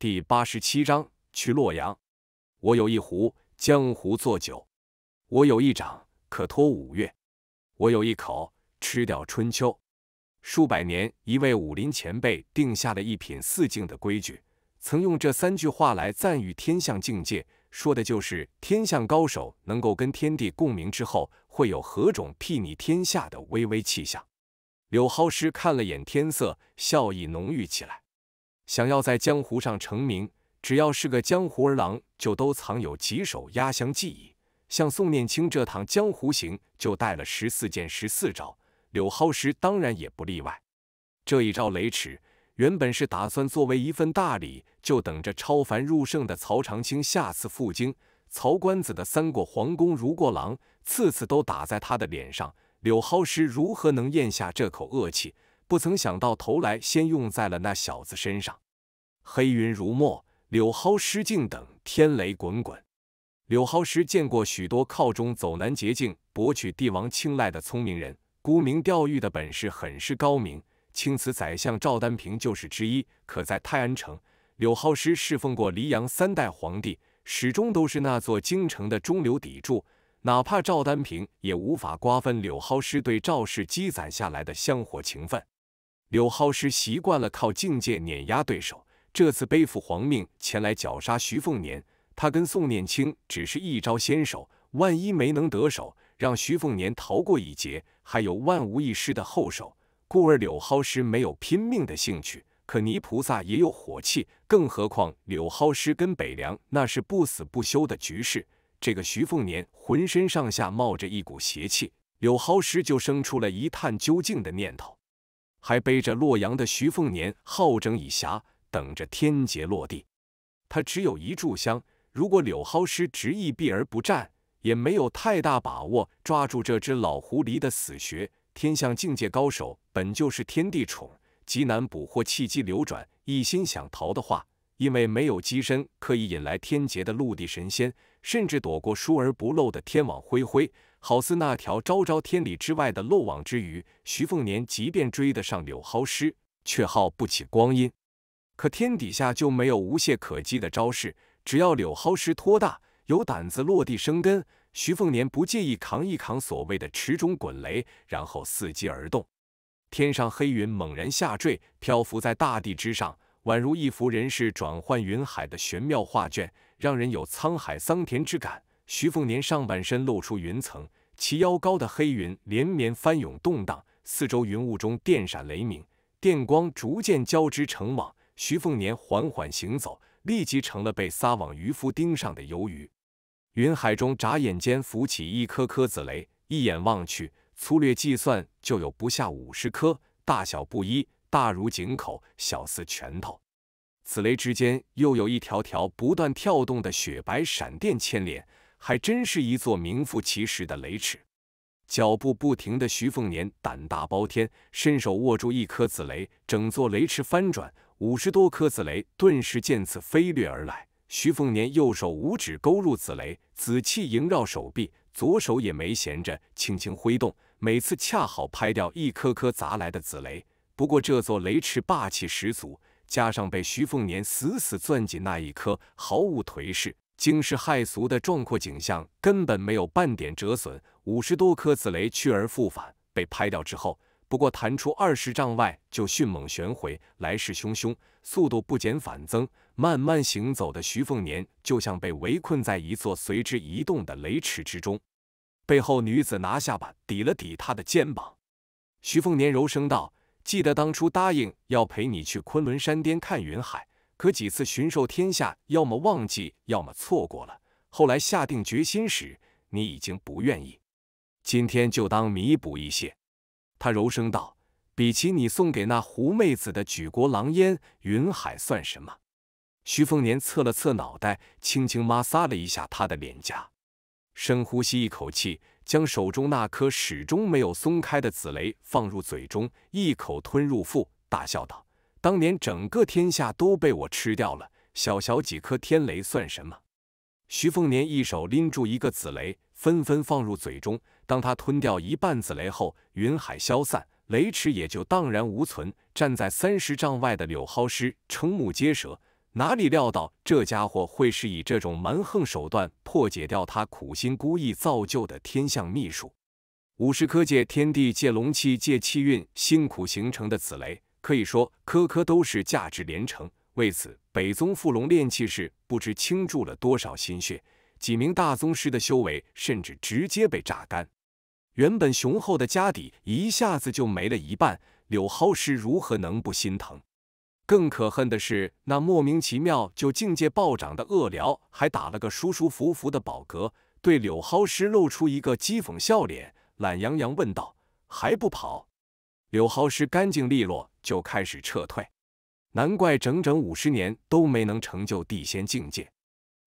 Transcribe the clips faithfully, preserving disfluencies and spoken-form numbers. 第八十七章去洛阳。我有一壶，江湖做酒；我有一掌，可托五岳；我有一口，吃掉春秋。数百年，一位武林前辈定下的一品四境的规矩，曾用这三句话来赞誉天象境界，说的就是天象高手能够跟天地共鸣之后，会有何种睥睨天下的巍巍气象。 柳蒿师看了眼天色，笑意浓郁起来。想要在江湖上成名，只要是个江湖儿郎，就都藏有几手压箱技艺。像宋念卿这趟江湖行，就带了十四剑、十四招，柳蒿师当然也不例外。这一招雷池，原本是打算作为一份大礼，就等着超凡入圣的曹长青下次赴京。曹官子的三过皇宫如过狼，次次都打在他的脸上。 柳蒿师如何能咽下这口恶气？不曾想到头来先用在了那小子身上。黑云如墨，柳蒿师静等天雷滚滚。柳蒿师见过许多靠中走南捷径、博取帝王青睐的聪明人，沽名钓誉的本事很是高明。钦此宰相赵丹平就是之一。可在泰安城，柳蒿师侍奉过黎阳三代皇帝，始终都是那座京城的中流砥柱。 哪怕赵丹平也无法瓜分柳蒿师对赵氏积攒下来的香火情分。柳蒿师习惯了靠境界碾压对手，这次背负皇命前来绞杀徐凤年，他跟宋念卿只是一招先手，万一没能得手，让徐凤年逃过一劫，还有万无一失的后手。故而柳蒿师没有拼命的兴趣，可泥菩萨也有火气，更何况柳蒿师跟北凉那是不死不休的局势。 这个徐凤年浑身上下冒着一股邪气，柳蒿师就生出了一探究竟的念头。还背着洛阳的徐凤年好整以暇，等着天劫落地。他只有一炷香，如果柳蒿师执意避而不战，也没有太大把握抓住这只老狐狸的死穴。天象境界高手本就是天地宠，极难捕获契机流转。一心想逃的话，因为没有机身可以引来天劫的陆地神仙。 甚至躲过疏而不漏的天网恢恢，好似那条昭昭天理之外的漏网之鱼。徐凤年即便追得上柳蒿师，却耗不起光阴。可天底下就没有无懈可击的招式，只要柳蒿师托大，有胆子落地生根，徐凤年不介意扛一扛所谓的池中滚雷，然后伺机而动。天上黑云猛然下坠，漂浮在大地之上，宛如一幅人世转换云海的玄妙画卷。 让人有沧海桑田之感。徐凤年上半身露出云层，其腰高的黑云连绵翻涌动荡，四周云雾中电闪雷鸣，电光逐渐交织成网。徐凤年缓缓行走，立即成了被撒网渔夫盯上的鱿鱼。云海中眨眼间浮起一颗颗子雷，一眼望去，粗略计算就有不下五十颗，大小不一，大如井口，小似拳头。 此雷之间，又有一条条不断跳动的雪白闪电牵连，还真是一座名副其实的雷池。脚步不停的徐凤年胆大包天，伸手握住一颗紫雷，整座雷池翻转，五十多颗紫雷顿时渐次飞掠而来。徐凤年右手五指勾入紫雷，紫气萦绕手臂，左手也没闲着，轻轻挥动，每次恰好拍掉一颗颗砸来的紫雷。不过这座雷池霸气十足。 加上被徐凤年死死攥紧那一颗，毫无颓势，惊世骇俗的壮阔景象根本没有半点折损。五十多颗紫雷去而复返，被拍掉之后，不过弹出二十丈外就迅猛旋回，来势汹汹，速度不减反增。慢慢行走的徐凤年就像被围困在一座随之移动的雷池之中。背后女子拿下巴抵了抵他的肩膀，徐凤年柔声道。 记得当初答应要陪你去昆仑山巅看云海，可几次巡狩天下，要么忘记，要么错过了。后来下定决心时，你已经不愿意。今天就当弥补一些。他柔声道：“比起你送给那狐妹子的举国狼烟，云海算什么？”徐凤年侧了侧脑袋，轻轻摩挲了一下他的脸颊，深呼吸一口气。 将手中那颗始终没有松开的紫雷放入嘴中，一口吞入腹，大笑道：“当年整个天下都被我吃掉了，小小几颗天雷算什么？”徐凤年一手拎住一个紫雷，纷纷放入嘴中。当他吞掉一半紫雷后，云海消散，雷池也就荡然无存。站在三十丈外的柳蒿师瞠目结舌，哪里料到这家伙会是以这种蛮横手段破解掉他苦心孤诣造就的天象秘术。五十颗借天地借龙气借气运辛苦形成的此雷，可以说颗颗都是价值连城。为此，北宗富龙炼气士不知倾注了多少心血，几名大宗师的修为甚至直接被榨干。原本雄厚的家底一下子就没了一半，柳蒿师如何能不心疼？ 更可恨的是，那莫名其妙就境界暴涨的恶僚，还打了个舒舒服服的饱嗝，对柳蒿师露出一个讥讽笑脸，懒洋洋问道：“还不跑？”柳蒿师干净利落，就开始撤退。难怪整整五十年都没能成就地仙境界。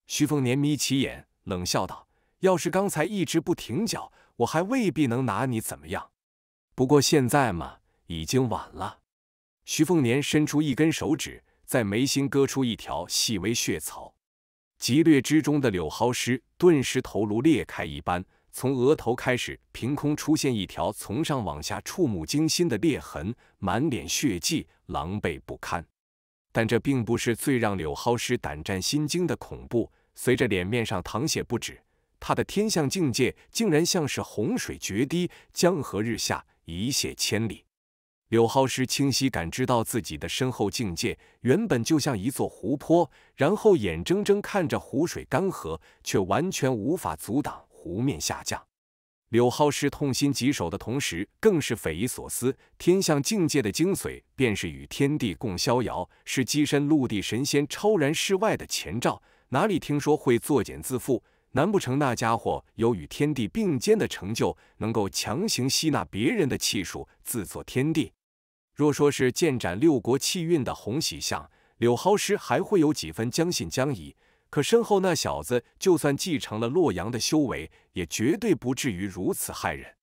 徐凤年眯起眼，冷笑道：“要是刚才一直不停脚，我还未必能拿你怎么样。不过现在嘛，已经晚了。” 徐凤年伸出一根手指，在眉心割出一条细微血槽，急掠之中的柳蒿师顿时头颅裂开一般，从额头开始凭空出现一条从上往下触目惊心的裂痕，满脸血迹，狼狈不堪。但这并不是最让柳蒿师胆战心惊的恐怖，随着脸面上淌血不止，他的天象境界竟然像是洪水决堤，江河日下，一泻千里。 柳蒿师清晰感知到自己的身后境界原本就像一座湖泊，然后眼睁睁看着湖水干涸，却完全无法阻挡湖面下降。柳蒿师痛心疾首的同时，更是匪夷所思：天象境界的精髓便是与天地共逍遥，是跻身陆地神仙超然世外的前兆。哪里听说会作茧自缚？难不成那家伙有与天地并肩的成就，能够强行吸纳别人的气数，自作天地？ 若说是剑斩六国气运的洪喜相，柳蒿师还会有几分将信将疑。可身后那小子，就算继承了洛阳的修为，也绝对不至于如此害人。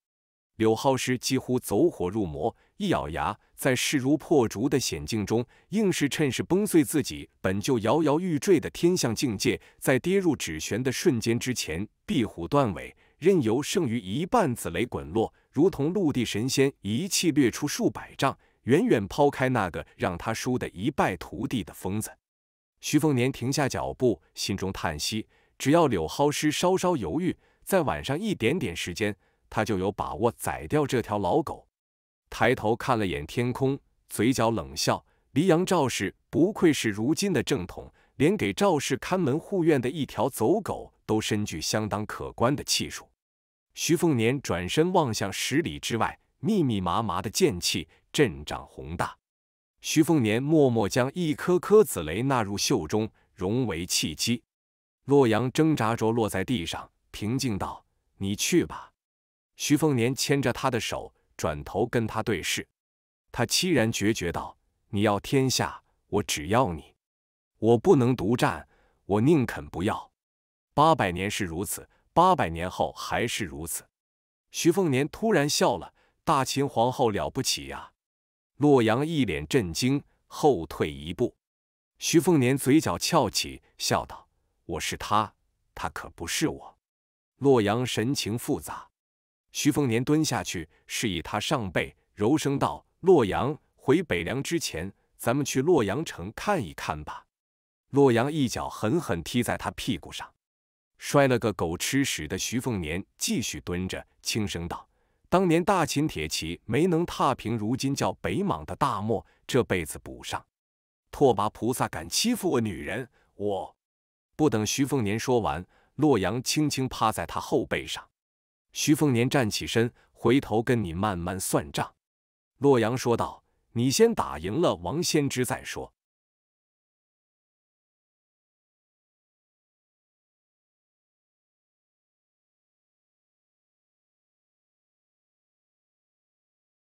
柳蒿师几乎走火入魔，一咬牙，在势如破竹的险境中，硬是趁势崩碎自己本就摇摇欲坠的天象境界，在跌入指旋的瞬间之前，壁虎断尾，任由剩余一半紫雷滚落，如同陆地神仙一气掠出数百丈。 远远抛开那个让他输得一败涂地的疯子，徐凤年停下脚步，心中叹息：只要柳蒿师稍稍犹豫，在晚上一点点时间，他就有把握宰掉这条老狗。抬头看了眼天空，嘴角冷笑：黎阳赵氏不愧是如今的正统，连给赵氏看门护院的一条走狗都身具相当可观的气数。徐凤年转身望向十里之外，密密麻麻的剑气 阵仗宏大，徐凤年默默将一颗颗紫雷纳入袖中，融为气机。洛阳挣扎着落在地上，平静道：“你去吧。”徐凤年牵着他的手，转头跟他对视。他凄然决绝道：“你要天下，我只要你。我不能独占，我宁肯不要。八百年是如此，八百年后还是如此。”徐凤年突然笑了：“大秦皇后了不起呀！” 洛阳一脸震惊，后退一步。徐凤年嘴角翘起，笑道：“我是他，他可不是我。”洛阳神情复杂。徐凤年蹲下去，示意他上背，柔声道：“洛阳，回北凉之前，咱们去洛阳城看一看吧。”洛阳一脚狠狠踢在他屁股上，摔了个狗吃屎的徐凤年继续蹲着，轻声道： 当年大秦铁骑没能踏平如今叫北莽的大漠，这辈子补上。拓跋菩萨敢欺负我女人，我……不等徐凤年说完，洛阳轻轻趴在他后背上。徐凤年站起身，回头跟你慢慢算账。洛阳说道：“你先打赢了王先知再说。”